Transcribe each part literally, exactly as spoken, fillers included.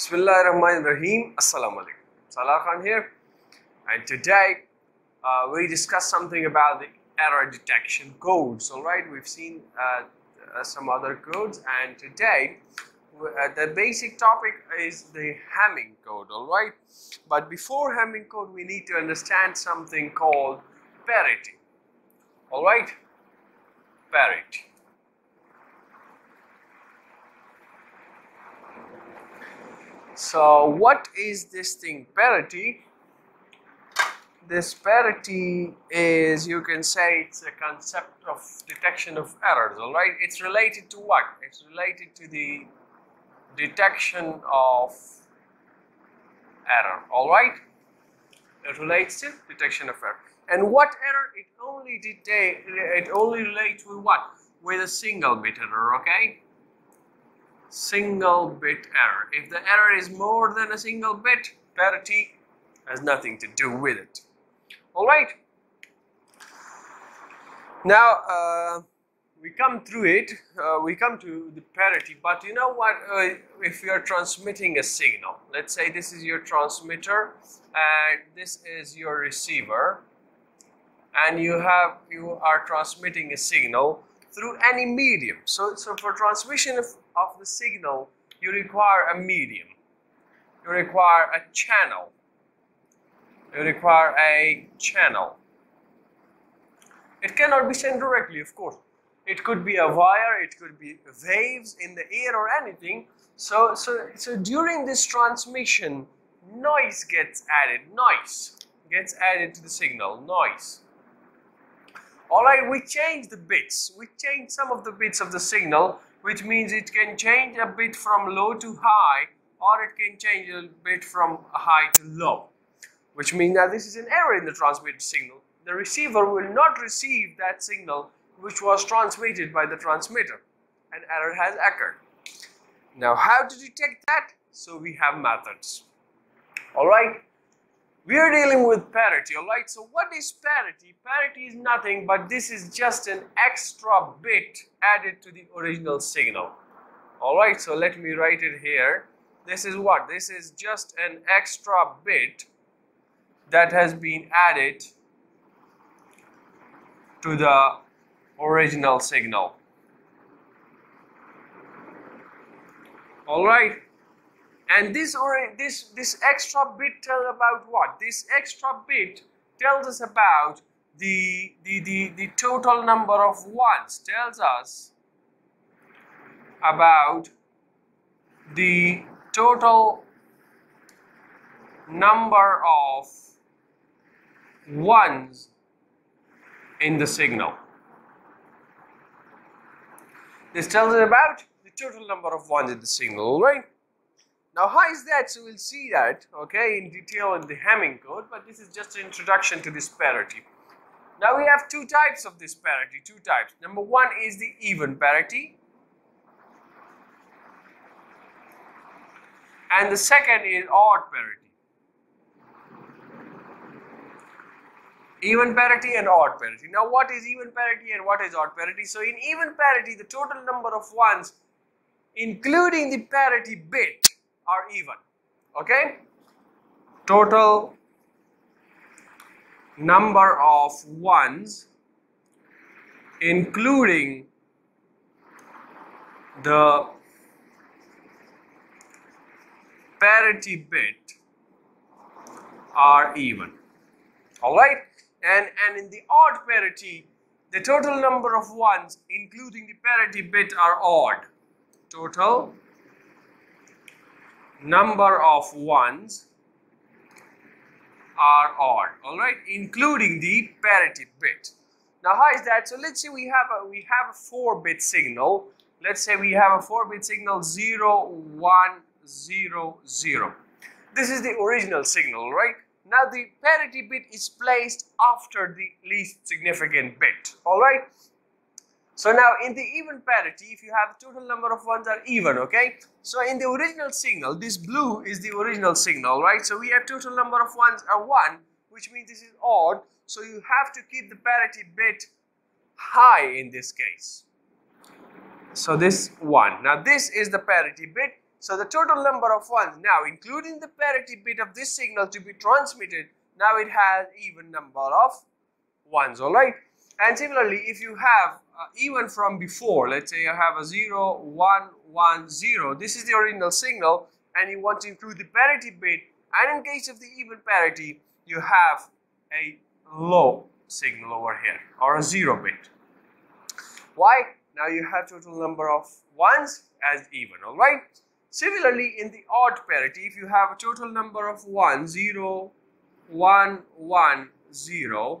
Bismillahirrahmanirrahim. Assalamu alaikum. Salaar Khan here, and today uh, we discuss something about the error detection codes. All right, we've seen uh, uh, some other codes, and today uh, the basic topic is the Hamming code. All right, but before Hamming code, we need to understand something called parity. All right, parity. So what is this thing, parity? This parity is, you can say, it's a concept of detection of errors, all right? It's related to what? It's related to the detection of error, all right? It relates to detection of error. And what error? It only detect, it only relates with what? With a single bit error, okay? Single bit error. If the error is more than a single bit, parity has nothing to do with it. All right, now uh, we come through it, uh, we come to the parity, but you know what, uh, if you are transmitting a signal, let's say this is your transmitter and this is your receiver, and you have you are transmitting a signal through any medium. So, so for transmission of, of the signal, you require a medium, you require a channel, you require a channel. It cannot be sent directly, of course. It could be a wire, it could be waves in the air or anything. So, so, so during this transmission, noise gets added, noise gets added to the signal, noise. Alright, we change the bits, we change some of the bits of the signal, which means it can change a bit from low to high, or it can change a bit from high to low, which means that this is an error in the transmitted signal. The receiver will not receive that signal which was transmitted by the transmitter. An error has occurred. Now, how to detect that? So we have methods. Alright. We are dealing with parity, alright? So what is parity? Parity is nothing but this is just an extra bit added to the original signal. Alright, so let me write it here. This is what? This is just an extra bit that has been added to the original signal. Alright. And this or this this extra bit tells about what? This extra bit tells us about the the, the the total number of ones, tells us about the total number of ones in the signal. This tells us about the total number of ones in the signal, right? Now, how is that? So we'll see that, okay, in detail in the Hamming code, but this is just an introduction to this parity. Now, we have two types of this parity, two types. Number one is the even parity, and the second is odd parity. Even parity and odd parity. Now, what is even parity and what is odd parity? So, in even parity, the total number of ones, including the parity bit, are even, okay? Total number of ones including the parity bit are even, all right? And, and in the odd parity, the total number of ones including the parity bit are odd. Total number of ones are odd, all right, including the parity bit. Now, how is that? So let's say we have a we have a four-bit signal. Let's say we have a four-bit signal zero, one, zero, zero. This is the original signal, right? Now the parity bit is placed after the least significant bit, all right? So now in the even parity, if you have total number of ones are even, okay? So in the original signal, this blue is the original signal, right? So we have total number of ones are one, which means this is odd. So you have to keep the parity bit high in this case. So this one. Now this is the parity bit. So the total number of ones, now including the parity bit of this signal to be transmitted, now it has even number of ones, alright. And similarly, if you have uh, even from before, let's say you have a zero, one, one, zero, this is the original signal and you want to include the parity bit, and in case of the even parity, you have a low signal over here or a zero bit. Why? Now you have total number of ones as even, alright. Similarly, in the odd parity, if you have a total number of ones, zero, one, one, zero,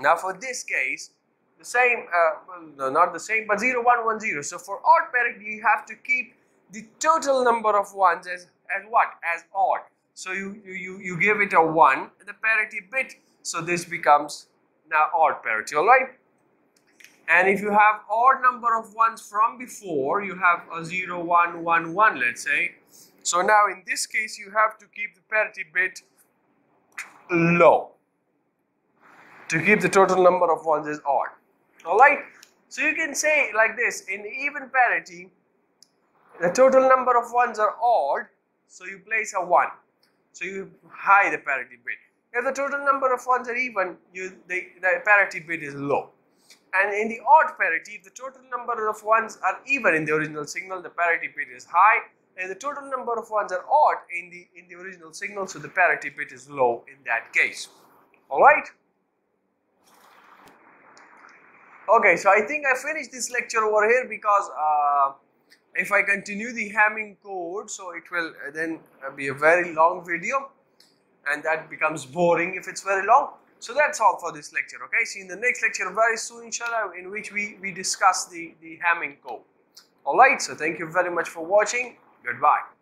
now for this case, the same, uh, well, no, not the same, but zero, one, one, zero. So for odd parity, you have to keep the total number of ones as, as what? As odd. So you, you, you give it a one, the parity bit, so this becomes now odd parity, alright. And if you have odd number of ones from before, you have a zero, one, one, one, let's say. So now in this case, you have to keep the parity bit low to keep the total number of ones as odd. Alright, so you can say like this, in even parity, the total number of ones are odd, so you place a one. So you high the parity bit. If the total number of ones are even, you, the, the parity bit is low. And in the odd parity, if the total number of ones are even in the original signal, the parity bit is high. And the total number of ones are odd in the, in the original signal, so the parity bit is low in that case. Alright? Okay, so I think I finished this lecture over here because uh, if I continue the Hamming code, so it will then be a very long video. And that becomes boring if it's very long. So that's all for this lecture, okay? See you in the next lecture very soon, inshallah, in which we, we discuss the, the Hamming code. Alright, so thank you very much for watching. Goodbye.